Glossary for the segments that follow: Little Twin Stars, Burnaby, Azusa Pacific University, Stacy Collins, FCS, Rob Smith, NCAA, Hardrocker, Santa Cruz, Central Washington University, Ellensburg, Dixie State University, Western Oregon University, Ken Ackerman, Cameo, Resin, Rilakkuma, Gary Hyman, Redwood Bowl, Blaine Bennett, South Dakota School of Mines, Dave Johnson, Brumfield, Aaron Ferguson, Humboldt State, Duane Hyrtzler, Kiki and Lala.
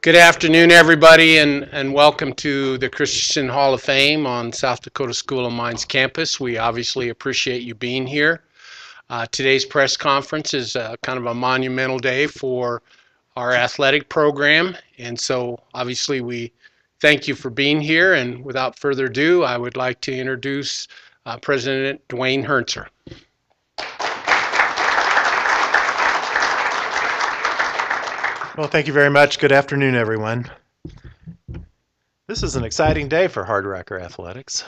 Good afternoon, everybody, and welcome to the Christensen Hall of Fame on South Dakota School of Mines campus. We obviously appreciate you being here. Today's press conference is kind of a monumental day for our athletic program, and so obviously we thank you for being here. And without further ado, I would like to introduce President Duane Hyrtzler. Well, thank you very much. Good afternoon, everyone. This is an exciting day for Hardrocker athletics.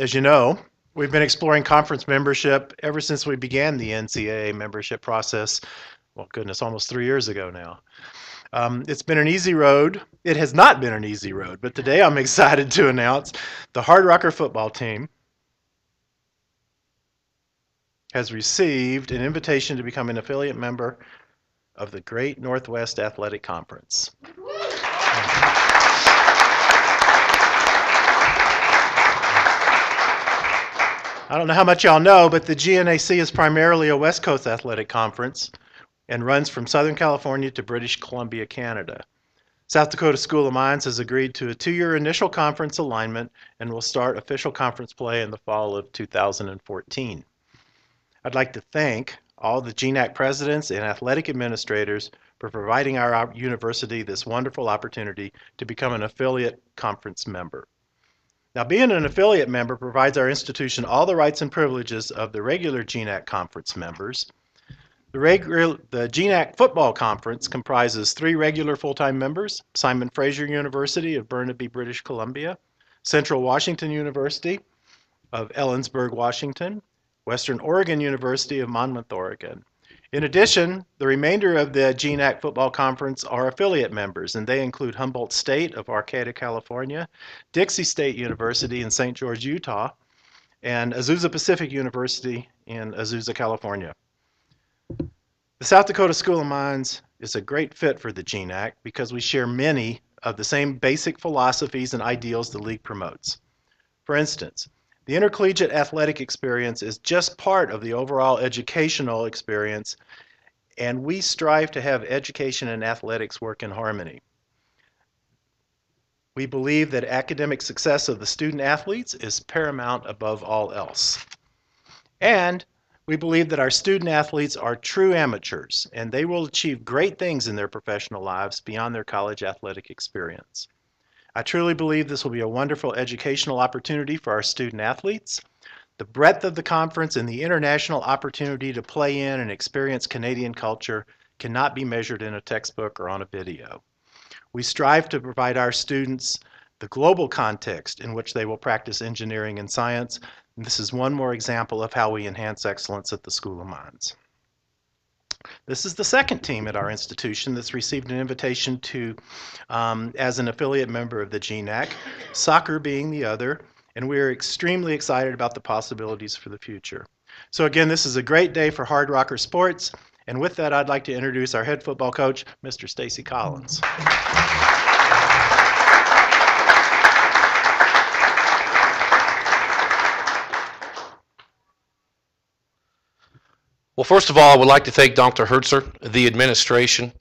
As you know, we've been exploring conference membership ever since we began the NCAA membership process. Well, goodness, almost 3 years ago now. It's been an easy road. It has not been an easy road, but today I'm excited to announce the Hardrocker football team has received an invitation to become an affiliate member of the Great Northwest Athletic Conference. I don't know how much y'all know, but the GNAC is primarily a West Coast athletic conference and runs from Southern California to British Columbia, Canada. South Dakota School of Mines has agreed to a two-year initial conference alignment and will start official conference play in the fall of 2014. I'd like to thank all the GNAC presidents and athletic administrators for providing our university this wonderful opportunity to become an affiliate conference member. Now, being an affiliate member provides our institution all the rights and privileges of the regular GNAC conference members. The GNAC football conference comprises 3 regular full-time members: Simon Fraser University of Burnaby, British Columbia, Central Washington University of Ellensburg, Washington, Western Oregon University of Monmouth, Oregon. In addition, the remainder of the GNAC Football Conference are affiliate members, and they include Humboldt State of Arcata, California, Dixie State University in St. George, Utah, and Azusa Pacific University in Azusa, California. The South Dakota School of Mines is a great fit for the GNAC because we share many of the same basic philosophies and ideals the league promotes. For instance, the intercollegiate athletic experience is just part of the overall educational experience, and we strive to have education and athletics work in harmony. We believe that academic success of the student athletes is paramount above all else. And we believe that our student athletes are true amateurs, and they will achieve great things in their professional lives beyond their college athletic experience. I truly believe this will be a wonderful educational opportunity for our student athletes. The breadth of the conference and the international opportunity to play in and experience Canadian culture cannot be measured in a textbook or on a video. We strive to provide our students the global context in which they will practice engineering and science. And this is one more example of how we enhance excellence at the School of Mines. This is the second team at our institution that's received an invitation to, as an affiliate member of the GNAC, soccer being the other, and we are extremely excited about the possibilities for the future. So again, this is a great day for Hardrocker sports, and with that, I'd like to introduce our head football coach, Mr. Stacy Collins. Well, first of all, I would like to thank Dr. Hyrtzler, the administration,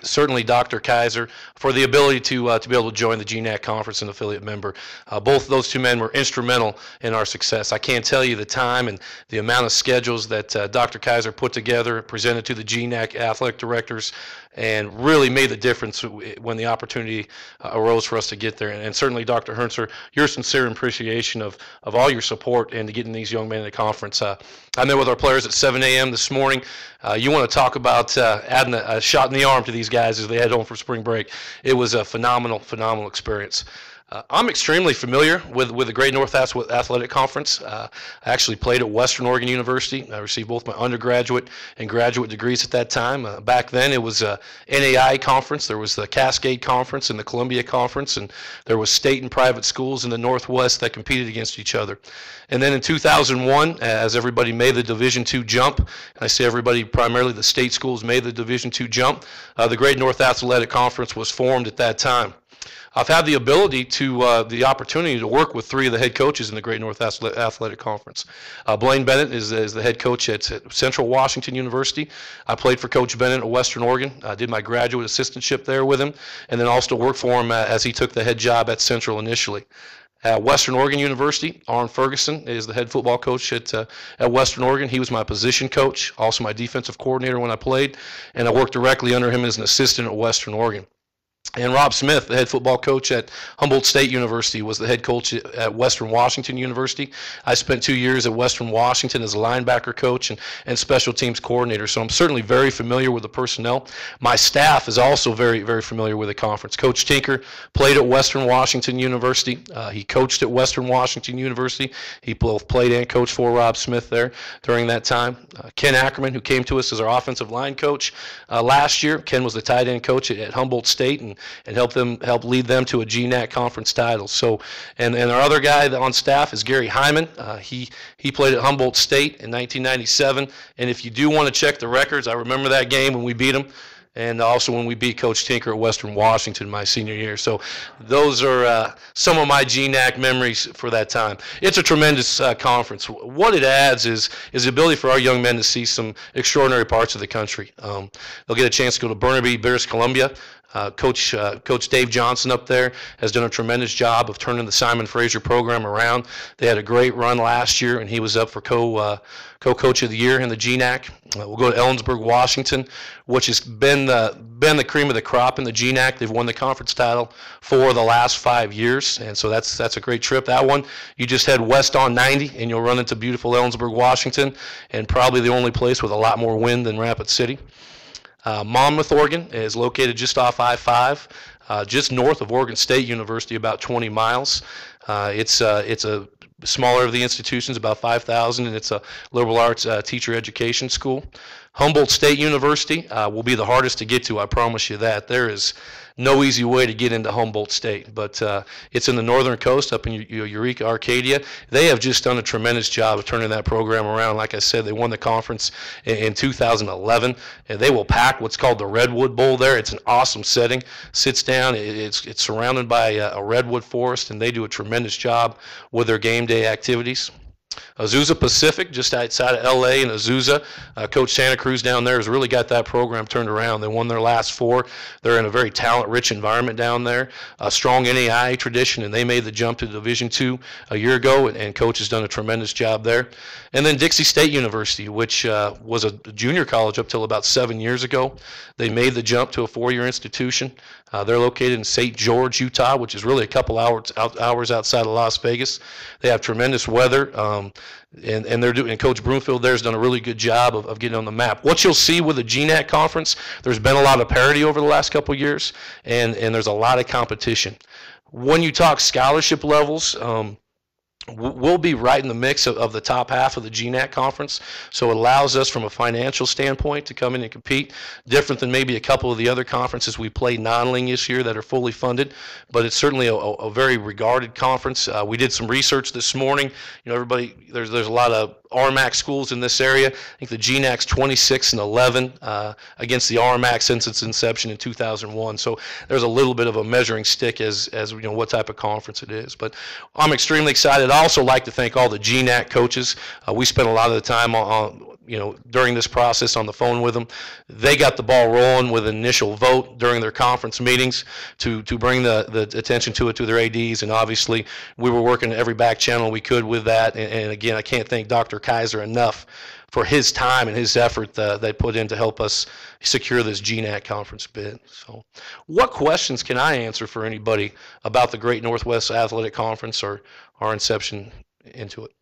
certainly Dr. Kaiser, for the ability to be able to join the GNAC conference and affiliate member. Both of those two men were instrumental in our success. I can't tell you the time and the amount of schedules that Dr. Kaiser put together, presented to the GNAC athletic directors, and really made the difference when the opportunity arose for us to get there. And certainly, Dr. Hyrtzler, your sincere appreciation of all your support and to getting these young men to the conference. I met with our players at 7 a.m. this morning. You want to talk about adding a shot in the arm to these guys as they head home for spring break. It was a phenomenal, phenomenal experience. I'm extremely familiar with the Great North Athletic Conference. I actually played at Western Oregon University. I received both my undergraduate and graduate degrees at that time. Back then, it was a NAI conference. There was the Cascade Conference and the Columbia Conference, and there was state and private schools in the Northwest that competed against each other. And then in 2001, as everybody made the Division II jump, and I say everybody, primarily the state schools made the Division II jump, the Great North Athletic Conference was formed at that time. I've had the ability to, the opportunity to work with three of the head coaches in the Great North Athletic Conference. Blaine Bennett is the head coach at Central Washington University. I played for Coach Bennett at Western Oregon. I did my graduate assistantship there with him, and then also worked for him as he took the head job at Central initially. At Western Oregon University, Aaron Ferguson is the head football coach at Western Oregon. He was my position coach, also my defensive coordinator when I played, and I worked directly under him as an assistant at Western Oregon. And Rob Smith, the head football coach at Humboldt State University, was the head coach at Western Washington University. I spent 2 years at Western Washington as a linebacker coach and special teams coordinator, so I'm certainly very familiar with the personnel. My staff is also very, very familiar with the conference. Coach Tinker played at Western Washington University. He coached at Western Washington University. He both played and coached for Rob Smith there during that time. Ken Ackerman, who came to us as our offensive line coach last year, Ken was the tight end coach at Humboldt State, and help lead them to a GNAC conference title. So, and our other guy on staff is Gary Hyman. He played at Humboldt State in 1997. And if you do want to check the records, I remember that game when we beat them, and also when we beat Coach Tinker at Western Washington my senior year. So those are some of my GNAC memories for that time. It's a tremendous conference. What it adds is the ability for our young men to see some extraordinary parts of the country. They'll get a chance to go to Burnaby, British Columbia. Coach Dave Johnson up there has done a tremendous job of turning the Simon Fraser program around. They had a great run last year, and he was up for co-coach of the year in the GNAC. We'll go to Ellensburg, Washington, which has been the cream of the crop in the GNAC. They've won the conference title for the last 5 years, and so that's a great trip. That one, you just head west on 90, and you'll run into beautiful Ellensburg, Washington, and probably the only place with a lot more wind than Rapid City. Monmouth, Oregon is located just off I-5, just north of Oregon State University, about 20 miles. It's a smaller of the institutions, about 5,000, and it's a liberal arts teacher education school. Humboldt State University will be the hardest to get to, I promise you that. There is no easy way to get into Humboldt State, but it's in the northern coast up in Eureka, Arcadia. They have just done a tremendous job of turning that program around. Like I said, they won the conference in 2011, and they will pack what's called the Redwood Bowl there. It's an awesome setting. Sits down. It's surrounded by a redwood forest, and they do a tremendous job with their game day activities. Azusa Pacific, just outside of L.A. in Azusa. Coach Santa Cruz down there has really got that program turned around. They won their last four. They're in a very talent-rich environment down there. A strong NAIA tradition, and they made the jump to Division II a year ago, and Coach has done a tremendous job there. And then Dixie State University, which was a junior college up till about 7 years ago. They made the jump to a four-year institution. They're located in St. George, Utah, which is really a couple hours outside of Las Vegas. They have tremendous weather. And Coach Brumfield there's done a really good job of getting on the map. What you'll see with the GNAC conference, there's been a lot of parity over the last couple of years, and there's a lot of competition. When you talk scholarship levels, we'll be right in the mix of the top half of the GNAC conference, so it allows us from a financial standpoint to come in and compete, different than maybe a couple of the other conferences we play non-league this year that are fully funded, but it's certainly a very regarded conference. We did some research this morning. You know, everybody, there's a lot of RMAC schools in this area. I think the GNAC's 26-11 against the RMAC since its inception in 2001. So there's a little bit of a measuring stick as you know what type of conference it is. But I'm extremely excited. I also like to thank all the GNAC coaches. We spent a lot of the time on during this process on the phone with them. They got the ball rolling with an initial vote during their conference meetings to bring the attention to it to their ADs, and obviously we were working every back channel we could with that, and again, I can't thank Dr. Kaiser enough for his time and his effort they put in to help us secure this GNAC conference bid. So what questions can I answer for anybody about the Great Northwest Athletic Conference or our inception into it?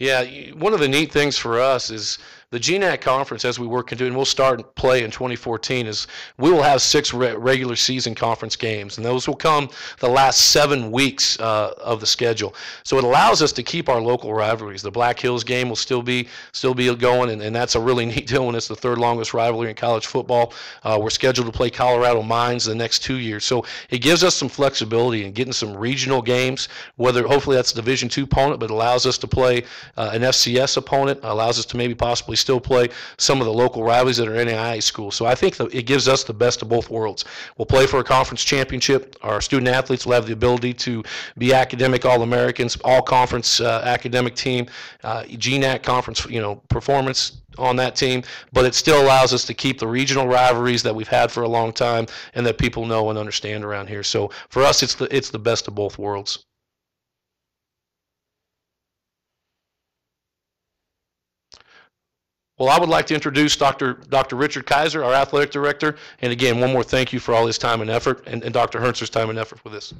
Yeah, one of the neat things for us is the GNAC conference, as we work into, and we'll start play in 2014, is we will have six regular season conference games, and those will come the last 7 weeks of the schedule. So it allows us to keep our local rivalries. The Black Hills game will still be going, and that's a really neat deal when it's the third longest rivalry in college football. We're scheduled to play Colorado Mines the next 2 years, so it gives us some flexibility in getting some regional games. Hopefully that's a Division II opponent, but it allows us to play an FCS opponent, allows us to maybe possibly still play some of the local rivalries that are in the NAIA school. So I think it gives us the best of both worlds. We'll play for a conference championship. Our student athletes will have the ability to be academic All-Americans, all-conference academic team, GNAC conference, performance on that team, but it still allows us to keep the regional rivalries that we've had for a long time and that people know and understand around here. So for us, it's the best of both worlds. Well, I would like to introduce Dr. Richard Kaiser, our athletic director, and again, one more thank you for all his time and effort, and Dr. Hyrtzler's time and effort for this.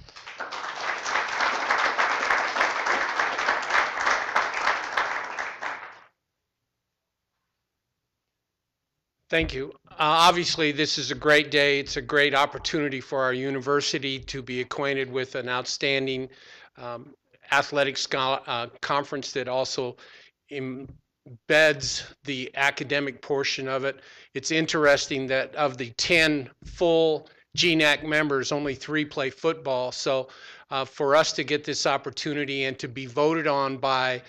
Thank you. Obviously, this is a great day. It's a great opportunity for our university to be acquainted with an outstanding athletic conference that also embeds the academic portion of it. It's interesting that of the 10 full GNAC members, only 3 play football. So for us to get this opportunity and to be voted on by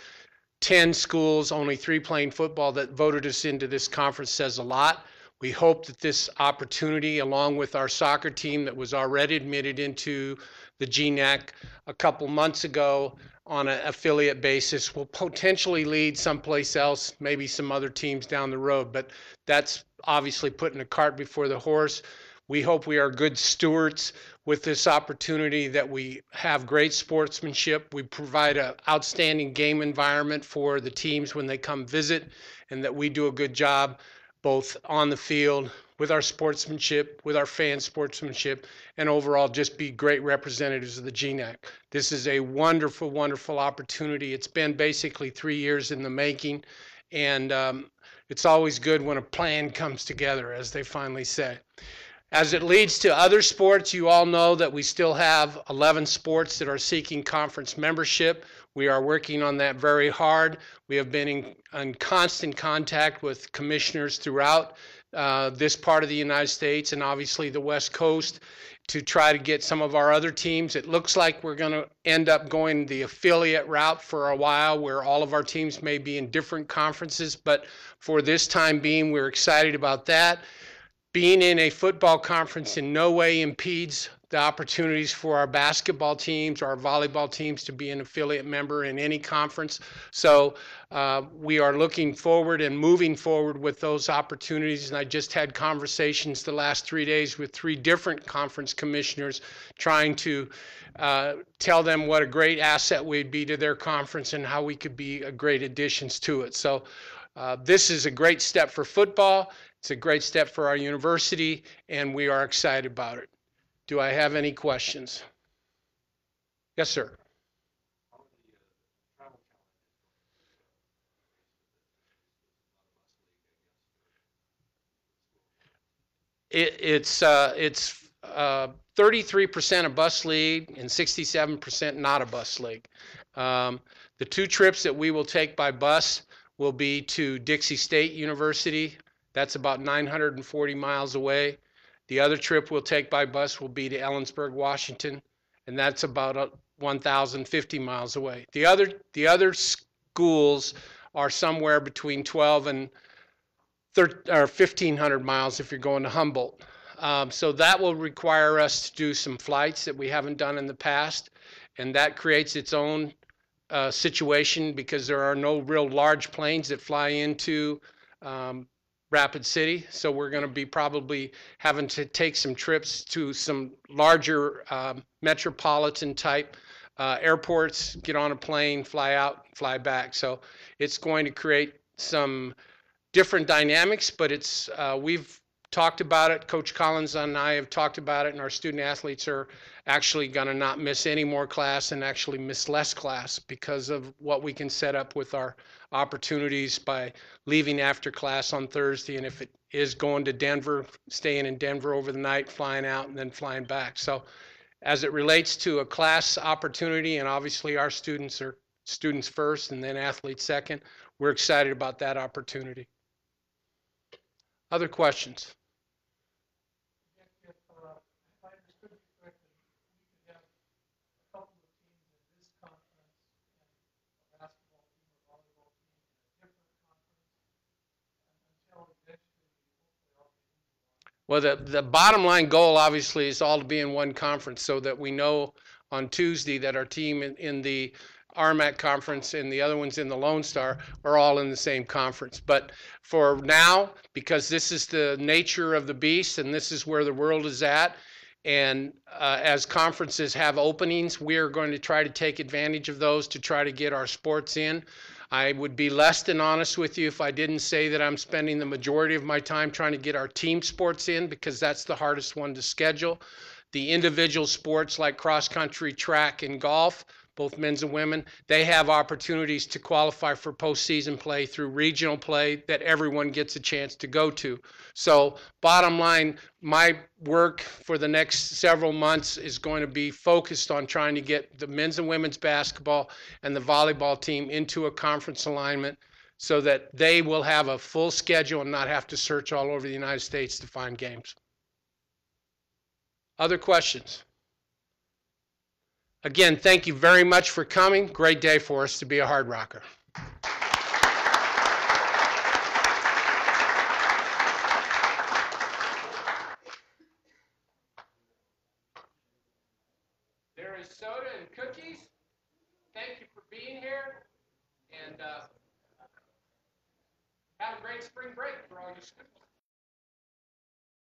10 schools, only 3 playing football, that voted us into this conference says a lot. We hope that this opportunity, along with our soccer team that was already admitted into the GNAC a couple months ago on an affiliate basis, will potentially lead someplace else, maybe some other teams down the road. But that's obviously putting the cart before the horse. We hope we are good stewards with this opportunity, that we have great sportsmanship, we provide an outstanding game environment for the teams when they come visit, and that we do a good job both on the field with our sportsmanship, with our fan sportsmanship, and overall just be great representatives of the GNAC. This is a wonderful, wonderful opportunity. It's been basically 3 years in the making, and it's always good when a plan comes together, as they finally say. As it leads to other sports, you all know that we still have 11 sports that are seeking conference membership. We are working on that very hard. We have been in constant contact with commissioners throughout this part of the United States and obviously the West Coast to try to get some of our other teams. It looks like we're going to end up going the affiliate route for a while, where all of our teams may be in different conferences, but for this time being, we're excited about that. Being in a football conference in no way impedes the opportunities for our basketball teams, our volleyball teams to be an affiliate member in any conference. So we are looking forward and moving forward with those opportunities. And I just had conversations the last 3 days with 3 different conference commissioners, trying to tell them what a great asset we'd be to their conference and how we could be a great additions to it. So this is a great step for football. It's a great step for our university, and we are excited about it. Do I have any questions? Yes, sir. It's 33% a bus league and 67% not a bus league. The 2 trips that we will take by bus will be to Dixie State University. That's about 940 miles away. The other trip we'll take by bus will be to Ellensburg, Washington, and that's about 1,050 miles away. The other schools are somewhere between 12 and 1,500 miles if you're going to Humboldt. So that will require us to do some flights that we haven't done in the past, and that creates its own situation because there are no real large planes that fly into Rapid City, so we're going to be probably having to take some trips to some larger metropolitan type airports, get on a plane, fly out, fly back. So it's going to create some different dynamics, but it's we've talked about it. Coach Collins and I have talked about it, and our student athletes are actually going to not miss any more class and actually miss less class because of what we can set up with our opportunities by leaving after class on Thursday, and if it is going to Denver, staying in Denver over the night, flying out, and then flying back. So as it relates to a class opportunity, and obviously our students are students first and then athletes second, we're excited about that opportunity. Other questions? Well, the bottom line goal, obviously, is all to be in one conference so that we know on Tuesday that our team in the RMAC conference and the other ones in the Lone Star are all in the same conference. But for now, because this is the nature of the beast and this is where the world is at, and as conferences have openings, we are going to try to take advantage of those to try to get our sports in. I would be less than honest with you if I didn't say that I'm spending the majority of my time trying to get our team sports in, because that's the hardest one to schedule. The individual sports like cross-country, track, and golf, both men's and women, they have opportunities to qualify for postseason play through regional play that everyone gets a chance to go to. So bottom line, my work for the next several months is going to be focused on trying to get the men's and women's basketball and the volleyball team into a conference alignment so that they will have a full schedule and not have to search all over the United States to find games. Other questions? Again, thank you very much for coming. Great day for us to be a Hard Rocker. There is soda and cookies. Thank you for being here, and have a great spring break for all your students.